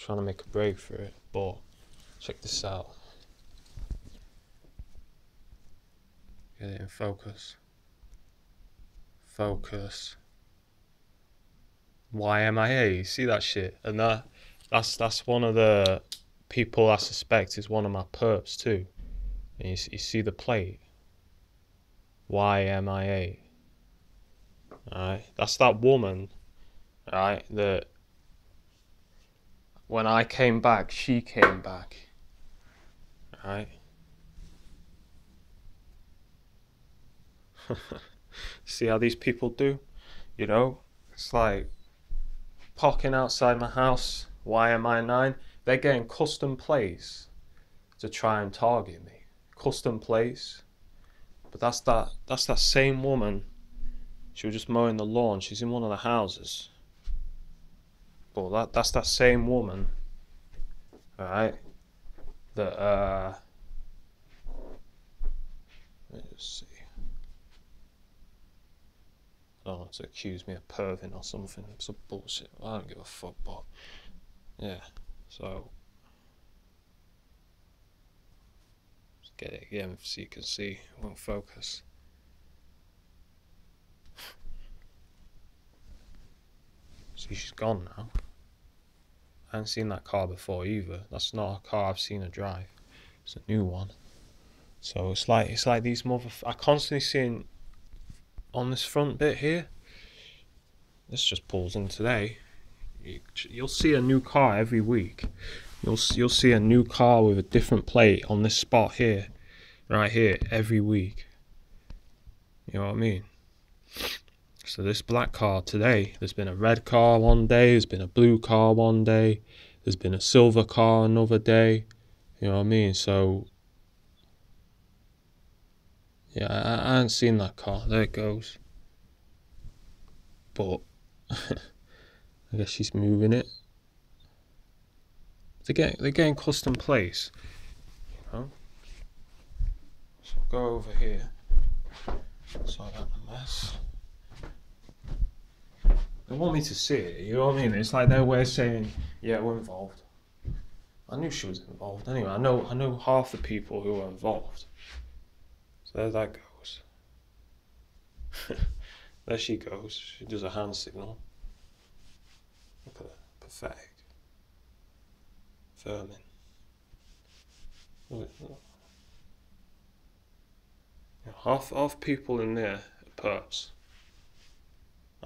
trying to make a break for it, but check this out. Get it in focus. Focus. YMIA, you see that shit? And that's one of the people I suspect is one of my perps too. And you see the plate. YMIA. Alright, that's that woman, alright, that when I came back, she came back. Alright. See how these people do? You know? It's like parking outside my house, YMI9, they're getting custom plays to try and target me. Custom plays. But that's that same woman. She was just mowing the lawn. She's in one of the houses. But that's that same woman, alright, that let's see. Oh, to accuse me of perving or something, some bullshit. I don't give a fuck, but yeah, so let's get it again so you can see, it won't focus. See, she's gone now. I haven't seen that car before either. That's not a car I've seen her drive. It's a new one. So it's like these motherfuckers. I constantly seen on this front bit here, this just pulls in today. You'll see a new car every week. You'll see a new car with a different plate on this spot here, right here, every week. You know what I mean? So this black car today, there's been a red car one day, there's been a blue car one day, there's been a silver car another day. You know what I mean? So yeah, I haven't seen that car. There it goes. But I guess she's moving it. They're getting custom plates. You know? So I'll go over here. So I got the mess. They want me to see it, you know what I mean? It's like their way of saying, yeah, we're involved. I knew she was involved anyway. I know half the people who are involved. So there that goes. There she goes. She does a hand signal. Look at that. Pathetic. Vermin. You know, half people in there are perps.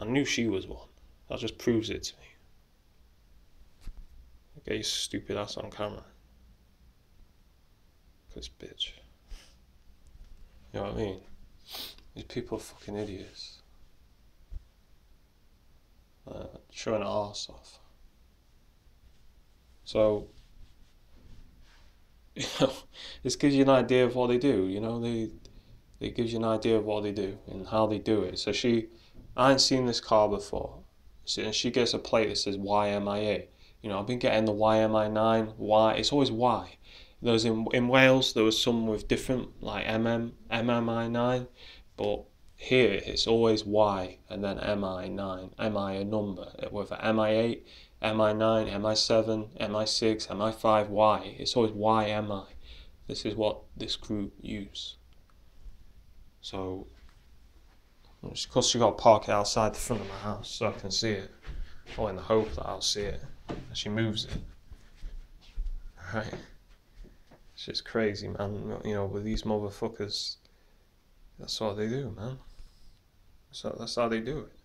I knew she was one. That just proves it to me. Get your stupid ass on camera. This bitch. You know what I mean? These people are fucking idiots. Showing an arse off. So, you know, this gives you an idea of what they do. You know, it gives you an idea of what they do and how they do it. So I ain't seen this car before. And she gets a plate that says YMIA. You know, I've been getting the YMI9, Y, it's always Y. Those in Wales, there was some with different, like MMI9, but here it's always Y and then MI9, MI a number, whether MI8, MI9, MI7, MI6, MI5, Y, it's always YMI. This is what this group use. So, of course, you got to park it outside the front of my house so I can see it, or in the hope that I'll see it as she moves it. Alright. It's just crazy, man. You know, with these motherfuckers, that's all they do, man. So that's how they do it.